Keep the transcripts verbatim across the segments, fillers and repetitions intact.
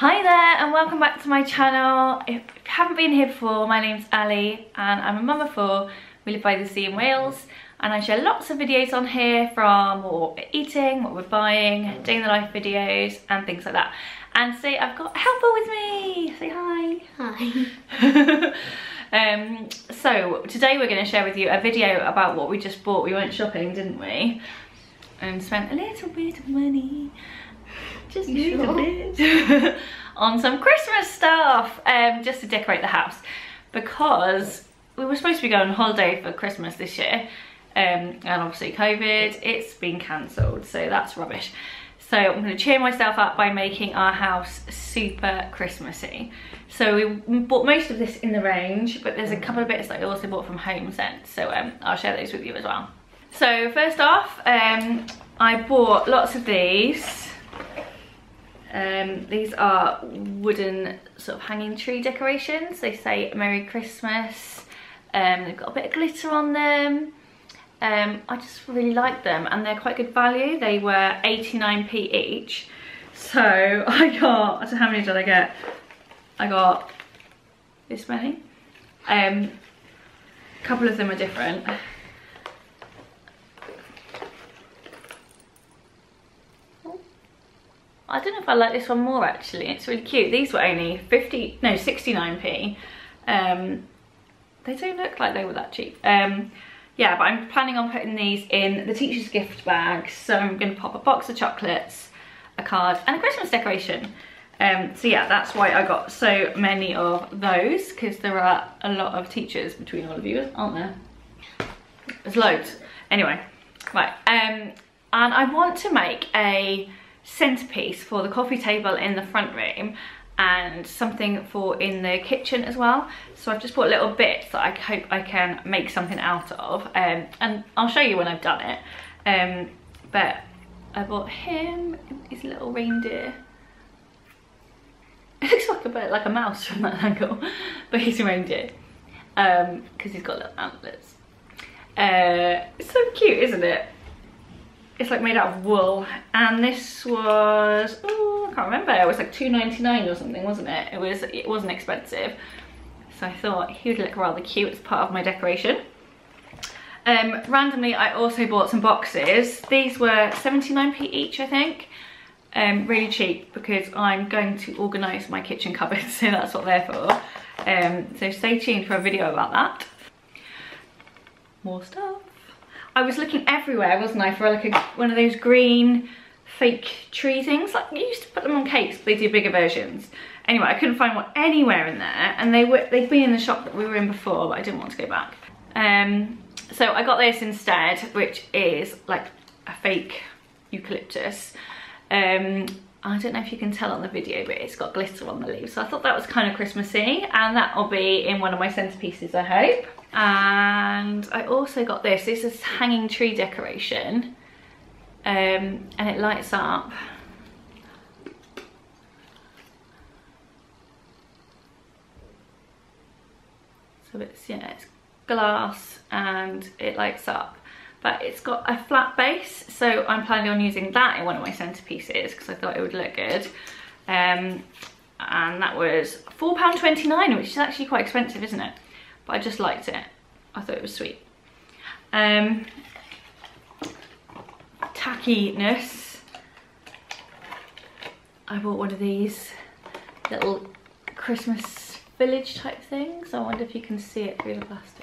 Hi there and welcome back to my channel. If you haven't been here before, my name's Ali and I'm a mum of four. We live by the sea in Wales and I share lots of videos on here from what we're eating, what we're buying, day in the life videos and things like that. And today I've got Helper with me. Say hi. Hi. Um, so today we're going to share with you a video about what we just bought. We went shopping, didn't we? And spent a little bit of money. Just a little bit on some Christmas stuff, um, just to decorate the house, because we were supposed to be going on holiday for Christmas this year, um, and obviously COVID, it's been cancelled, so that's rubbish. So I'm going to cheer myself up by making our house super Christmassy. So we bought most of this in The Range, but there's a couple of bits that I also bought from HomeSense, so um, I'll share those with you as well. So first off, um, I bought lots of these. Um, these are wooden sort of hanging tree decorations. They say Merry Christmas. Um, they've got a bit of glitter on them. Um, I just really like them and they're quite good value. They were eighty-nine p each. So I got, I don't know how many did I get? I got this many. Um, a couple of them are different. I don't know if I like this one more actually, it's really cute. These were only fifty, no sixty-nine p. Um, they don't look like they were that cheap. Um, yeah, but I'm planning on putting these in the teacher's gift bag. So I'm gonna pop a box of chocolates, a card and a Christmas decoration. Um, so yeah, that's why I got so many of those, because there are a lot of teachers between all of you, aren't there? There's loads. Anyway, right. Um, and I want to make a centerpiece for the coffee table in the front room and something for in the kitchen as well, so I've just bought little bits that I hope I can make something out of, um, and I'll show you when I've done it, um, but I bought him his little reindeer. It looks like a bit like a mouse from that angle, but he's a reindeer because um, he's got little antlers. Uh, it's so cute, isn't it? It's like made out of wool, and this was, oh, I can't remember, it was like two ninety-nine or something, wasn't it? It was, it wasn't expensive. So I thought he would look rather cute as part of my decoration. Um, randomly, I also bought some boxes. These were seventy-nine p each, I think. Um, really cheap, because I'm going to organise my kitchen cupboards, so that's what they're for. Um, so stay tuned for a video about that. More stuff. I was looking everywhere, wasn't I, for like a, one of those green fake tree things. Like, you used to put them on cakes, but they do bigger versions. Anyway, I couldn't find one anywhere in there, and they were, they've been in the shop that we were in before, but I didn't want to go back. Um, so I got this instead, which is like a fake eucalyptus. Um, I don't know if you can tell on the video, but it's got glitter on the leaves. So I thought that was kind of Christmassy, and that will be in one of my centerpieces, I hope. And I also got this. This is hanging tree decoration, um, and it lights up. So it's, yeah, it's glass and it lights up. But it's got a flat base, so I'm planning on using that in one of my centerpieces because I thought it would look good. Um, and that was four pounds twenty-nine, which is actually quite expensive, isn't it? But I just liked it. I thought it was sweet. Um, tackiness. I bought one of these little Christmas village type things. I wonder if you can see it through the plastic.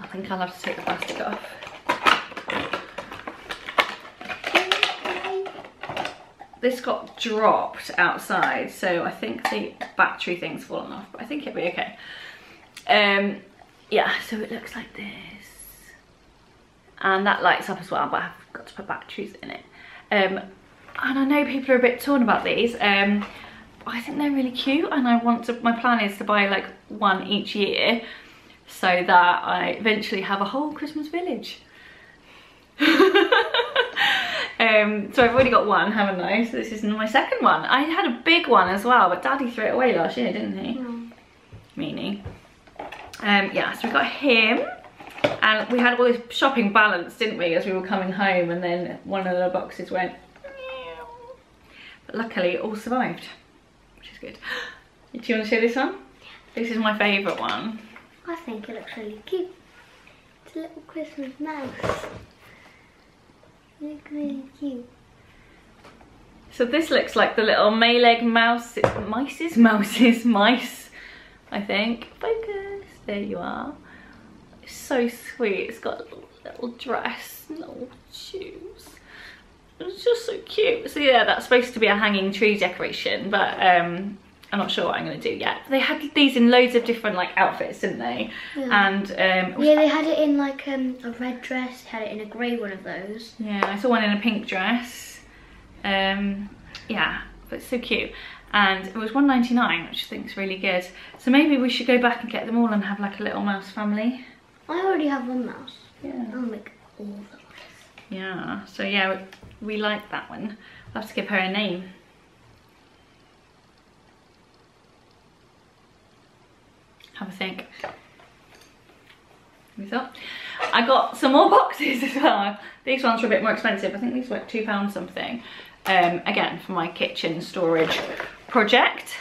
I think I'll have to take the plastic off. This got dropped outside, so I think the battery thing's fallen off, but I think it'll be okay. Um, yeah, so it looks like this. And that lights up as well, but I've got to put batteries in it. Um, and I know people are a bit torn about these. Um, but I think they're really cute, and I want to, my plan is to buy like one each year, so that I eventually have a whole Christmas village. um, so I've already got one, haven't I? So this is my second one. I had a big one as well, but Daddy threw it away last year, didn't he? Mm. Meanie. Um, yeah, so we got him, and we had all this shopping balance, didn't we, as we were coming home, and then one of the boxes went meow. But luckily it all survived, which is good. Do you want to show this one? Yeah. This is my favourite one. I think it looks really cute. It's a little Christmas mouse. It looks really cute. So this looks like the little Mayleg mouse, mices, mouses, mice, I think. Focus, there you are. It's so sweet. It's got a little, little dress, little shoes. It's just so cute. So yeah, that's supposed to be a hanging tree decoration, but um, I'm not sure what I'm going to do yet. They had these in loads of different like outfits, didn't they? Yeah. And um, yeah, they had it in like um, a red dress. They had it in a grey one of those. Yeah, I saw one in a pink dress. Um, yeah, but it's so cute, and it was one ninety-nine, which I think is really good. So maybe we should go back and get them all and have like a little mouse family. I already have one mouse. Yeah. I'll make all of them. Yeah. So yeah, we, we like that one. I'll have to give her a name. Have a think. Thumbs up. I got some more boxes as well. These ones were a bit more expensive. I think these were two pounds something. Um, again, for my kitchen storage project.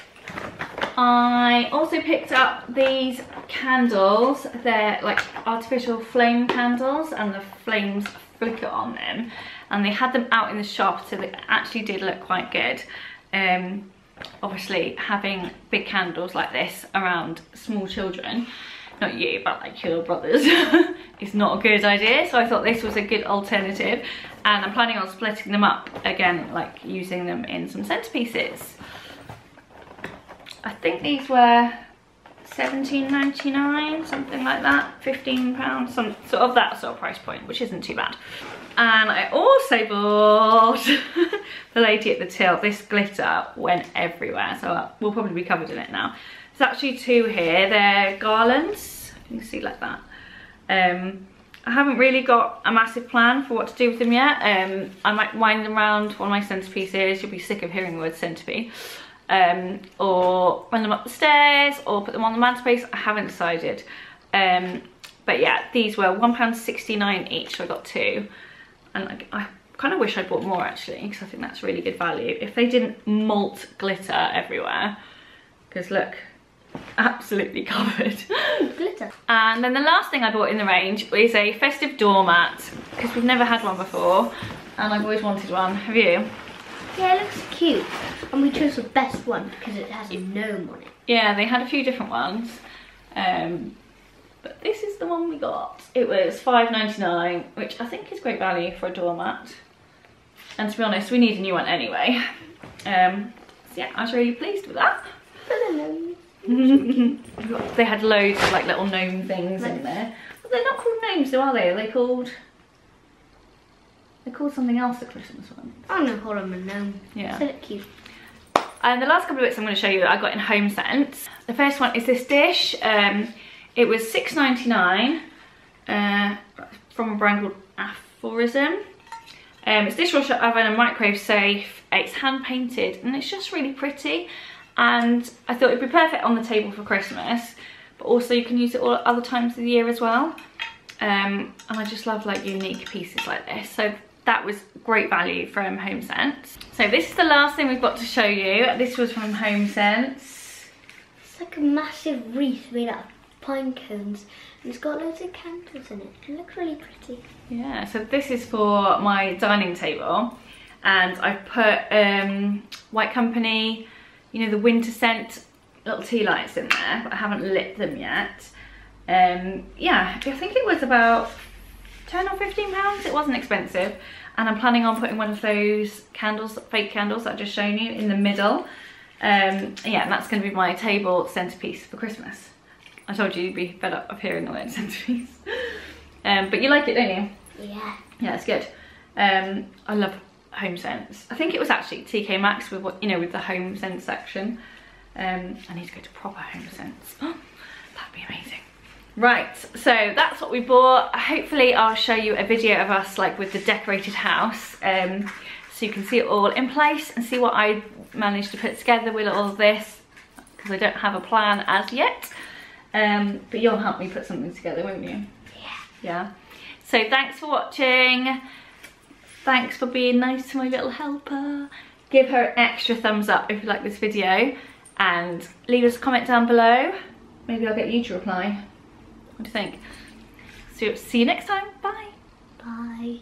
I also picked up these candles. They're like artificial flame candles, and the flames flicker on them. And they had them out in the shop, so they actually did look quite good. Um, obviously, having big candles like this around small children, not you, but like your brothers, it's not a good idea. So I thought this was a good alternative. And I'm planning on splitting them up again, like using them in some centerpieces. I think these were seventeen ninety-nine, something like that, fifteen pounds, some sort of that sort of price point, which isn't too bad. And I also bought the lady at the till. This glitter went everywhere, so we'll probably be covered in it now. There's actually two here. They're garlands, you can see like that. Um, I haven't really got a massive plan for what to do with them yet. Um, I might wind them around one of my centerpieces. You'll be sick of hearing the word centerpiece. Um, or wind them up the stairs, or put them on the mantelpiece. I haven't decided. Um, but yeah, these were one pound sixty-nine each, so I got two. And like, I kind of wish I bought more actually, because I think that's really good value. If they didn't melt glitter everywhere, because look, absolutely covered glitter. And then the last thing I bought in the range is a festive doormat, because we've never had one before and I've always wanted one. Have you? Yeah, it looks cute, and we chose the best one because it has a gnome on it. Yeah, they had a few different ones, um but this is the one we got. It was five ninety-nine, which I think is great value for a doormat, and to be honest, we need a new one anyway. Um so yeah, I was really pleased with that. They had loads of like little gnome things in there. But they're not called gnomes though, are they? Are they called... They're called something else at Christmas one. I'm going to call them a gnome. Yeah. They look cute. And the last couple of bits I'm going to show you that I got in HomeSense. The first one is this dish. Um, it was six ninety-nine uh, from a brand called Aphorism. Um, it's dishwasher, oven and microwave safe. It's hand painted and it's just really pretty. And I thought it'd be perfect on the table for Christmas, but also you can use it all at other times of the year as well. Um, and I just love like unique pieces like this. So that was great value from HomeSense. So this is the last thing we've got to show you. This was from HomeSense. It's like a massive wreath made out of pine cones, and it's got loads of candles in it. It looks really pretty. Yeah, so this is for my dining table, and I put um, White Company, you know, the winter scent little tea lights in there, but I haven't lit them yet. Um, yeah, I think it was about ten or fifteen pounds. It wasn't expensive. And I'm planning on putting one of those candles, fake candles that I've just shown you, in the middle. Um, yeah, and that's going to be my table centrepiece for Christmas. I told you you'd be fed up of hearing the word centrepiece. Um, but you like it, don't you? Yeah. Yeah, it's good. Um, I love HomeSense. I think it was actually T K Maxx with what you know with the HomeSense section. Um, I need to go to proper HomeSense. Oh, that'd be amazing. Right, so that's what we bought. Hopefully, I'll show you a video of us like with the decorated house, um, so you can see it all in place and see what I managed to put together with all of this, because I don't have a plan as yet. Um, but you'll help me put something together, won't you? Yeah. Yeah. So thanks for watching. Thanks for being nice to my little helper. Give her an extra thumbs up if you like this video, and leave us a comment down below. Maybe I'll get you to reply. What do you think? So see you next time. Bye. Bye.